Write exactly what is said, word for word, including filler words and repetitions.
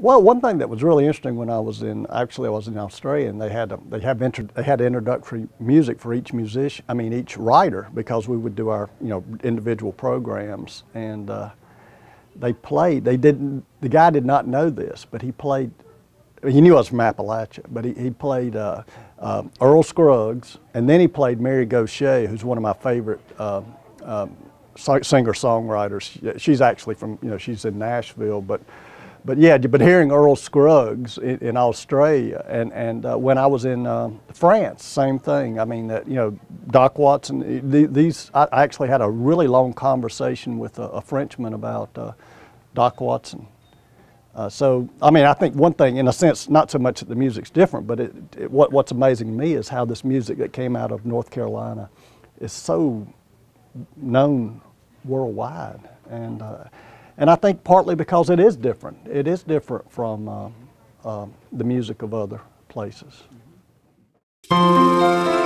Well, one thing that was really interesting when I was in, actually I was in Australia, and they had a, they have inter, they had introductory music for each musician, I mean each writer, because we would do our, you know, individual programs, and uh, they played, they didn't, the guy did not know this, but he played, he knew I was from Appalachia, but he, he played uh, uh, Earl Scruggs, and then he played Mary Gaucher, who's one of my favorite uh, uh, singer-songwriters. She's actually from, you know, she's in Nashville, but But yeah, but hearing Earl Scruggs in, in Australia, and and uh, when I was in uh, France, same thing. I mean, that, you know, Doc Watson. The, these I actually had a really long conversation with a, a Frenchman about uh, Doc Watson. Uh, so I mean, I think one thing, in a sense, not so much that the music's different, but it, it, what what's amazing to me is how this music that came out of North Carolina is so known worldwide, and. Uh, And I think partly because it is different. It is different from uh, uh, the music of other places. Mm-hmm.